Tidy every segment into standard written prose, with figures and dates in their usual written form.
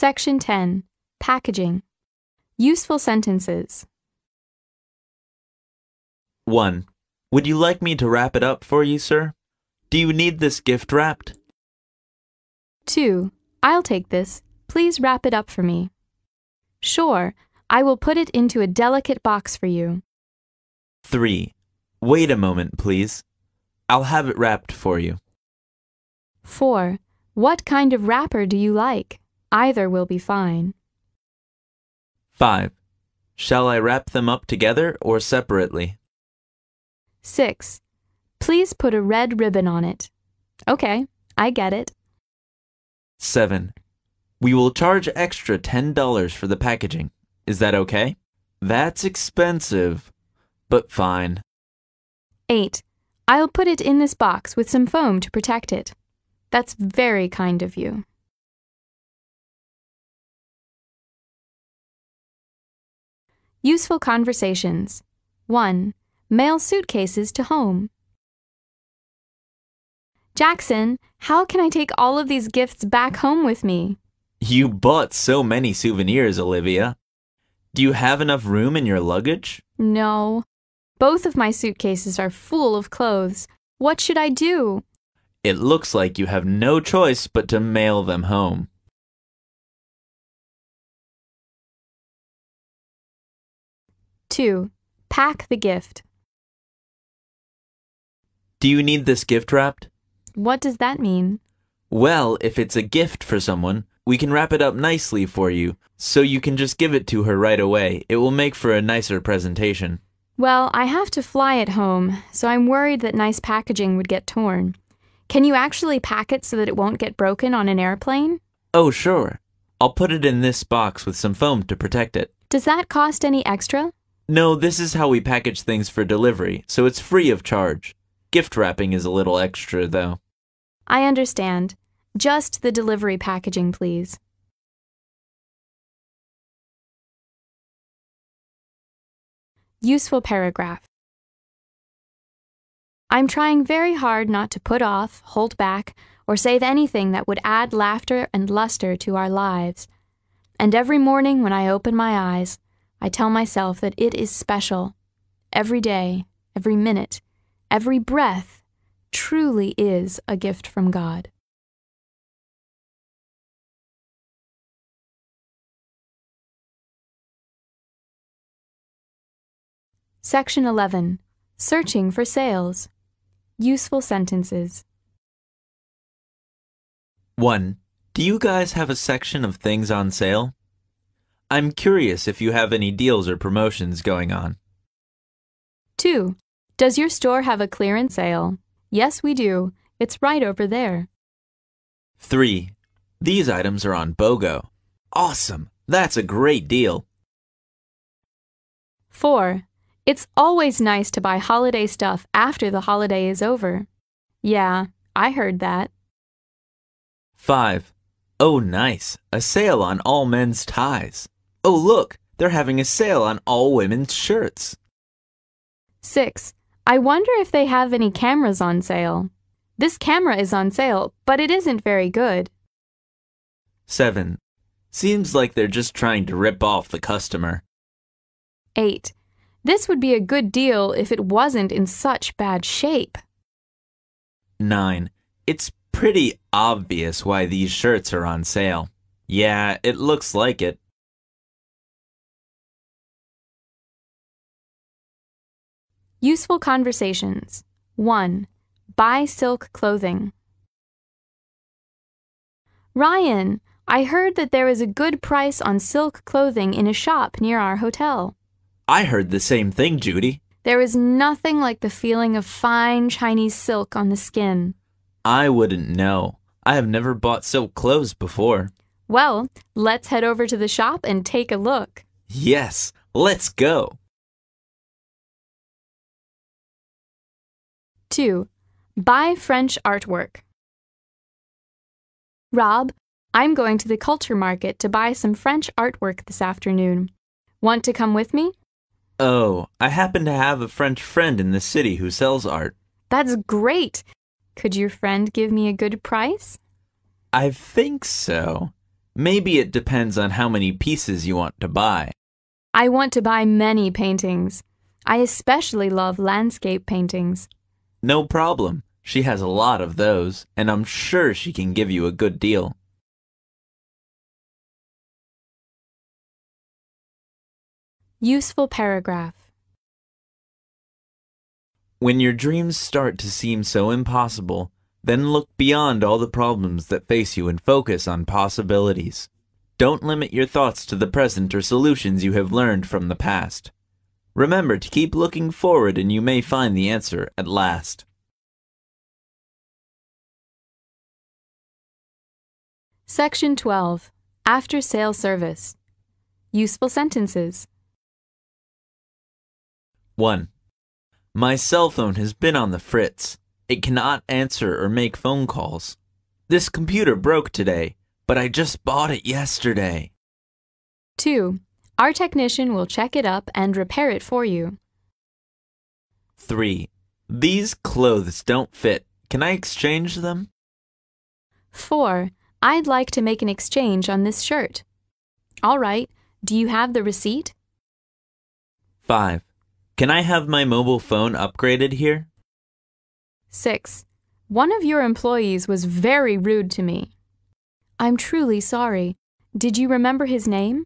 Section 10. Packaging. Useful sentences. 1. Would you like me to wrap it up for you, sir? Do you need this gift wrapped? 2. I'll take this. Please wrap it up for me. Sure, I will put it into a delicate box for you. 3. Wait a moment, please. I'll have it wrapped for you. 4. What kind of wrapper do you like? Either will be fine. 5. Shall I wrap them up together or separately? 6. Please put a red ribbon on it. Okay, I get it. 7. We will charge extra $10 for the packaging. Is that okay? That's expensive, but fine. 8. I'll put it in this box with some foam to protect it. That's very kind of you. Useful conversations. 1. Mail suitcases to home. Jackson, how can I take all of these gifts back home with me? You bought so many souvenirs, Olivia. Do you have enough room in your luggage? No. Both of my suitcases are full of clothes. What should I do? It looks like you have no choice but to mail them home. Pack the gift. Do you need this gift wrapped? What does that mean? Well, if it's a gift for someone, we can wrap it up nicely for you, so you can just give it to her right away. It will make for a nicer presentation. Well, I have to fly at home, so I'm worried that nice packaging would get torn. Can you actually pack it so that it won't get broken on an airplane? Oh, sure. I'll put it in this box with some foam to protect it. Does that cost any extra? No, this is how we package things for delivery, so it's free of charge. Gift wrapping is a little extra, though. I understand. Just the delivery packaging, please. Useful paragraph. I'm trying very hard not to put off, hold back, or say anything that would add laughter and luster to our lives. And every morning when I open my eyes, I tell myself that it is special. Every day, every minute, every breath truly is a gift from God. Section 11. Searching for sales. Useful sentences. 1. Do you guys have a section of things on sale? I'm curious if you have any deals or promotions going on. 2. Does your store have a clearance sale? Yes, we do. It's right over there. 3. These items are on BOGO. Awesome! That's a great deal. 4. It's always nice to buy holiday stuff after the holiday is over. Yeah, I heard that. 5. Oh, nice! A sale on all men's ties. Oh, look, they're having a sale on all women's shirts. 6. I wonder if they have any cameras on sale. This camera is on sale, but it isn't very good. 7. Seems like they're just trying to rip off the customer. 8. This would be a good deal if it wasn't in such bad shape. 9. It's pretty obvious why these shirts are on sale. Yeah, it looks like it. Useful conversations. 1. Buy silk clothing. Ryan, I heard that there is a good price on silk clothing in a shop near our hotel. I heard the same thing, Judy. There is nothing like the feeling of fine Chinese silk on the skin. I wouldn't know. I have never bought silk clothes before. Well, let's head over to the shop and take a look. Yes, let's go. 2. Buy French artwork. Rob, I'm going to the culture market to buy some French artwork this afternoon. Want to come with me? Oh, I happen to have a French friend in the city who sells art. That's great! Could your friend give me a good price? I think so. Maybe it depends on how many pieces you want to buy. I want to buy many paintings. I especially love landscape paintings. No problem. She has a lot of those, and I'm sure she can give you a good deal. Useful paragraph. When your dreams start to seem so impossible, then look beyond all the problems that face you and focus on possibilities. Don't limit your thoughts to the present or solutions you have learned from the past. Remember to keep looking forward and you may find the answer at last. Section 12. After Sale Service. Useful sentences. 1. My cell phone has been on the fritz. It cannot answer or make phone calls. This computer broke today, but I just bought it yesterday. 2. Our technician will check it up and repair it for you. 3. These clothes don't fit. Can I exchange them? 4. I'd like to make an exchange on this shirt. All right. Do you have the receipt? 5. Can I have my mobile phone upgraded here? 6. One of your employees was very rude to me. I'm truly sorry. Did you remember his name?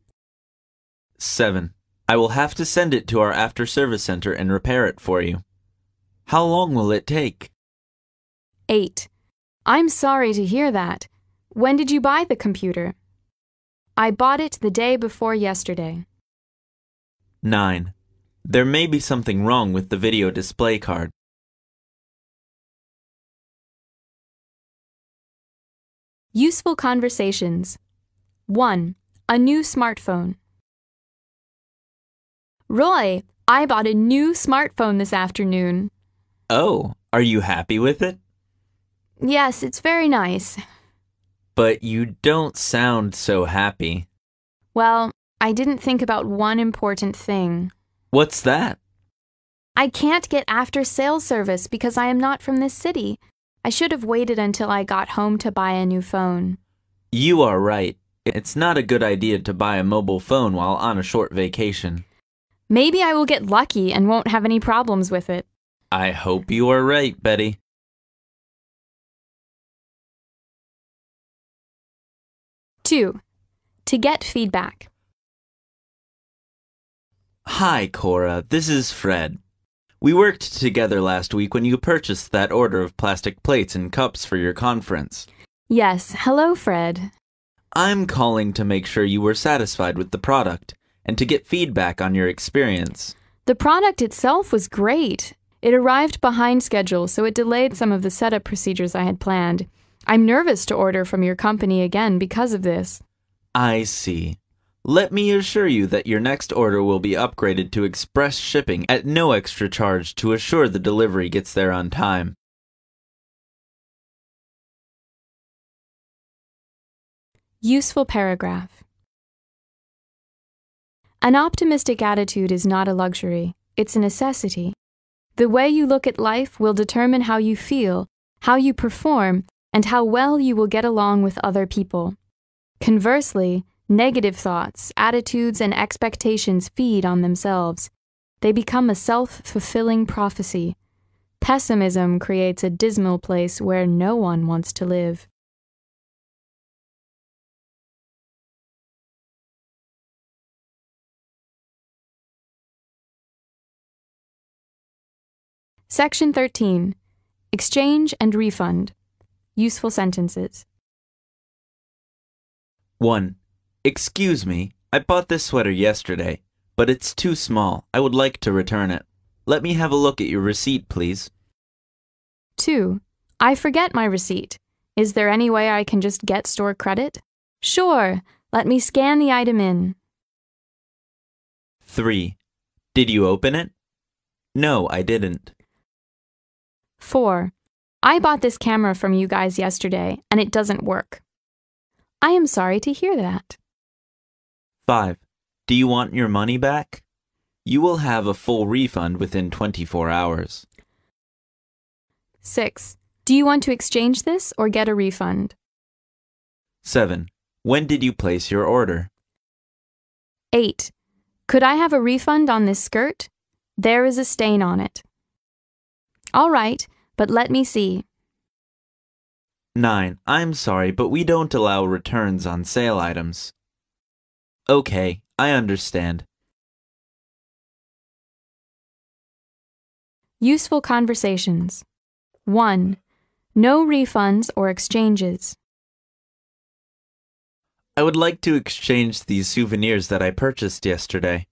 7. I will have to send it to our after-service center and repair it for you. How long will it take? 8. I'm sorry to hear that. When did you buy the computer? I bought it the day before yesterday. 9. There may be something wrong with the video display card. Useful conversations. 1. A new smartphone. Roy, I bought a new smartphone this afternoon. Oh, are you happy with it? Yes, it's very nice. But you don't sound so happy. Well, I didn't think about one important thing. What's that? I can't get after-sales service because I am not from this city. I should have waited until I got home to buy a new phone. You are right. It's not a good idea to buy a mobile phone while on a short vacation. Maybe I will get lucky and won't have any problems with it. I hope you are right, Betty. To get feedback. Hi, Cora. This is Fred. We worked together last week when you purchased that order of plastic plates and cups for your conference. Yes. Hello, Fred. I'm calling to make sure you were satisfied with the product and to get feedback on your experience. The product itself was great. It arrived behind schedule, so it delayed some of the setup procedures I had planned. I'm nervous to order from your company again because of this. I see. Let me assure you that your next order will be upgraded to express shipping at no extra charge to assure the delivery gets there on time. Useful paragraph. An optimistic attitude is not a luxury, it's a necessity. The way you look at life will determine how you feel, how you perform, and how well you will get along with other people. Conversely, negative thoughts, attitudes, and expectations feed on themselves. They become a self-fulfilling prophecy. Pessimism creates a dismal place where no one wants to live. Section 13. Exchange and refund. Useful sentences. 1. Excuse me, I bought this sweater yesterday, but it's too small. I would like to return it. Let me have a look at your receipt, please. 2. I forget my receipt. Is there any way I can just get store credit? Sure, let me scan the item in. 3. Did you open it? No, I didn't. 4. I bought this camera from you guys yesterday, and it doesn't work. I am sorry to hear that. 5. Do you want your money back? You will have a full refund within 24 hours. 6. Do you want to exchange this or get a refund? 7. When did you place your order? 8. Could I have a refund on this skirt? There is a stain on it. All right, but let me see. 9. I'm sorry, but we don't allow returns on sale items. Okay, I understand. Useful conversations. 1. No refunds or exchanges. I would like to exchange these souvenirs that I purchased yesterday.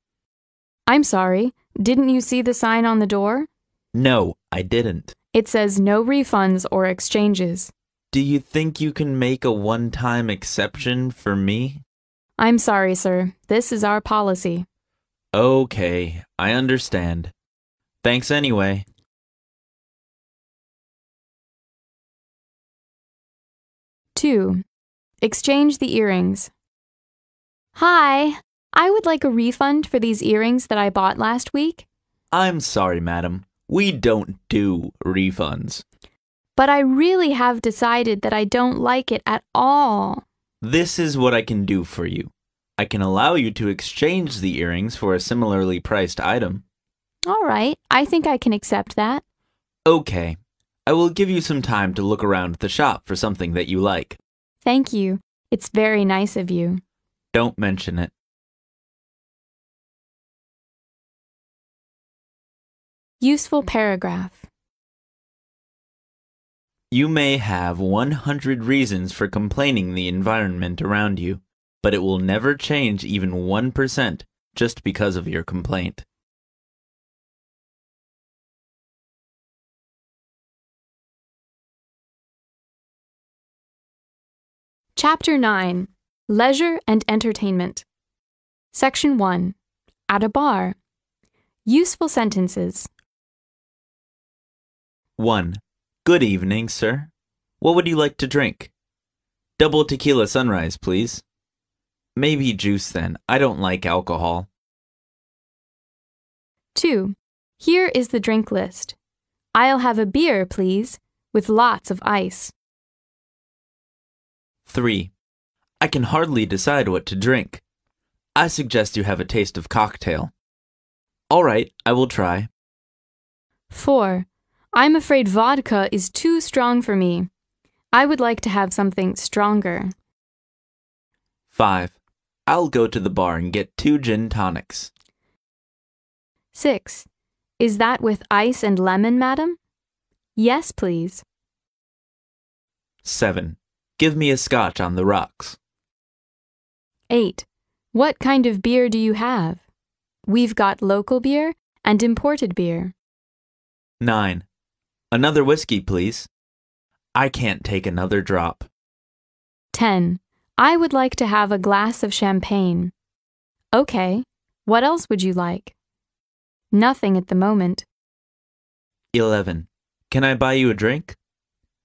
I'm sorry, didn't you see the sign on the door? No, I didn't. It says no refunds or exchanges. Do you think you can make a one-time exception for me? I'm sorry, sir. This is our policy. Okay, I understand. Thanks anyway. Two. Exchange the earrings. Hi, I would like a refund for these earrings that I bought last week. I'm sorry, madam. We don't do refunds. But I really have decided that I don't like it at all. This is what I can do for you. I can allow you to exchange the earrings for a similarly priced item. All right, I think I can accept that. Okay, I will give you some time to look around the shop for something that you like. Thank you. It's very nice of you. Don't mention it. Useful paragraph. You may have 100 reasons for complaining the environment around you, but it will never change even 1% just because of your complaint. Chapter 9. Leisure and Entertainment. Section 1. At a bar. Useful sentences. 1. Good evening, sir. What would you like to drink? Double tequila sunrise, please. Maybe juice then. I don't like alcohol. 2. Here is the drink list. I'll have a beer, please, with lots of ice. 3. I can hardly decide what to drink. I suggest you have a taste of cocktail. All right, I will try. 4. I'm afraid vodka is too strong for me. I would like to have something stronger. 5. I'll go to the bar and get 2 gin tonics. 6. Is that with ice and lemon, madam? Yes, please. 7. Give me a scotch on the rocks. 8. What kind of beer do you have? We've got local beer and imported beer. 9. Another whiskey, please. I can't take another drop. 10. I would like to have a glass of champagne. Okay. What else would you like? Nothing at the moment. 11. Can I buy you a drink?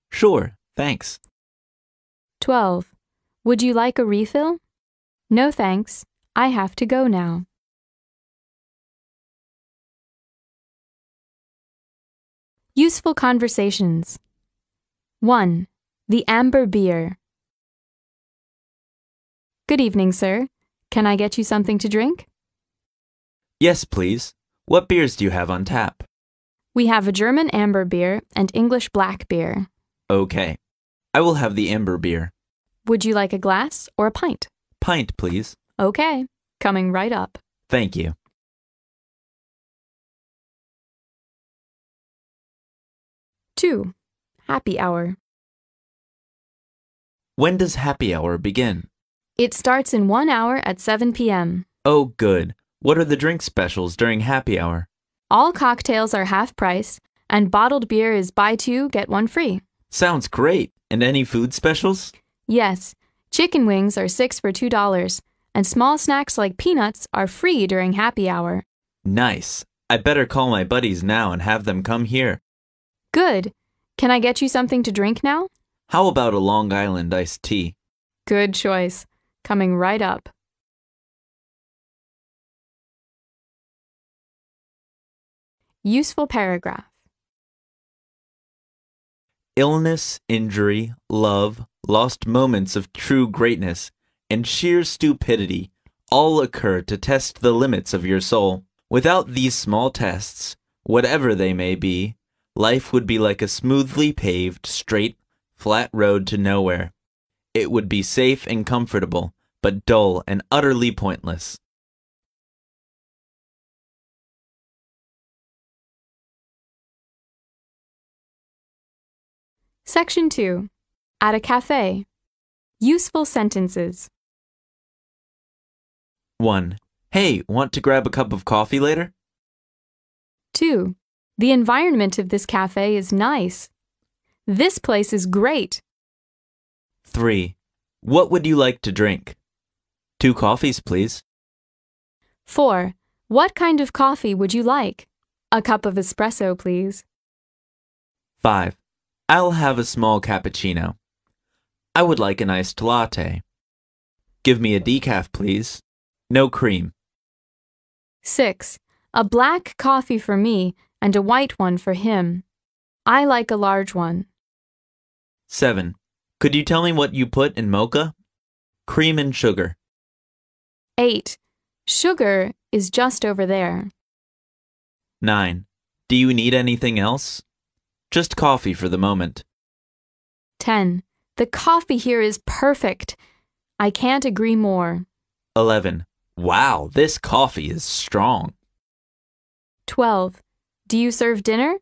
Sure, thanks. 12. Would you like a refill? No thanks. I have to go now. Useful conversations. 1. The amber beer. Good evening, sir. Can I get you something to drink? Yes, please. What beers do you have on tap? We have a German amber beer and English black beer. Okay. I will have the amber beer. Would you like a glass or a pint? Pint, please. Okay, coming right up. Thank you. Two. Happy hour. When does happy hour begin? It starts in 1 hour at 7 p.m. Oh, good. What are the drink specials during happy hour? All cocktails are half price, and bottled beer is buy 2, get 1 free. Sounds great. And any food specials? Yes. Chicken wings are 6 for $2, and small snacks like peanuts are free during happy hour. Nice. I better call my buddies now and have them come here. Good. Can I get you something to drink now? How about a Long Island iced tea? Good choice. Coming right up. Useful paragraph. Illness, injury, love, lost moments of true greatness, and sheer stupidity all occur to test the limits of your soul. Without these small tests, whatever they may be, life would be like a smoothly paved, straight, flat road to nowhere. It would be safe and comfortable, but dull and utterly pointless. Section 2. At a cafe. Useful sentences. 1. Hey, want to grab a cup of coffee later? 2. The environment of this cafe is nice. This place is great. 3. What would you like to drink? 2 coffees, please. 4. What kind of coffee would you like? A cup of espresso, please. 5. I'll have a small cappuccino. I would like an iced latte. Give me a decaf, please. No cream. 6. A black coffee for me and a white one for him. I like a large one. 7. Could you tell me what you put in mocha? Cream and sugar. 8. Sugar is just over there. 9. Do you need anything else? Just coffee for the moment. 10. The coffee here is perfect. I can't agree more. 11. Wow, this coffee is strong. 12. Do you serve dinner?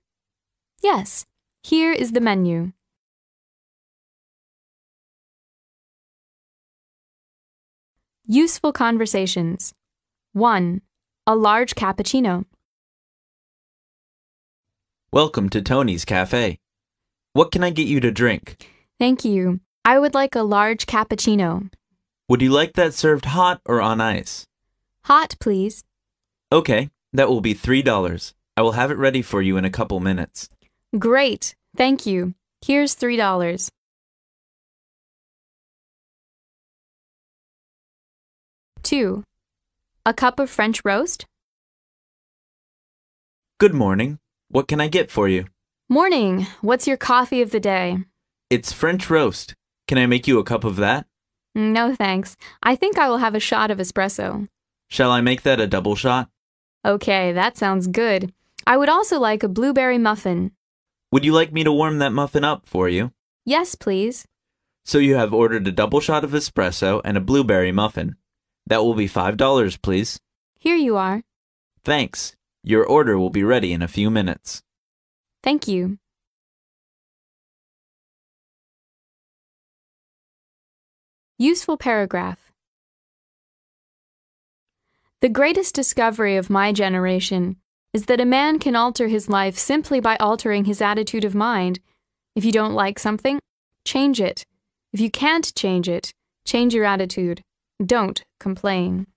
Yes. Here is the menu. Useful conversations. 1. A large cappuccino. Welcome to Tony's Cafe. What can I get you to drink? Thank you. I would like a large cappuccino. Would you like that served hot or on ice? Hot, please. Okay, that will be $3. I will have it ready for you in a couple minutes. Great, thank you. Here's $3. Two, a cup of French roast. Good morning. What can I get for you? Morning. What's your coffee of the day? It's French roast. Can I make you a cup of that? No, thanks. I think I will have a shot of espresso. Shall I make that a double shot? Okay, that sounds good. I would also like a blueberry muffin. Would you like me to warm that muffin up for you? Yes, please. So you have ordered a double shot of espresso and a blueberry muffin. That will be $5, please. Here you are. Thanks. Your order will be ready in a few minutes. Thank you. 3. Useful paragraph. The greatest discovery of my generation is that a man can alter his life simply by altering his attitude of mind. If you don't like something, change it. If you can't change it, change your attitude. Don't complain.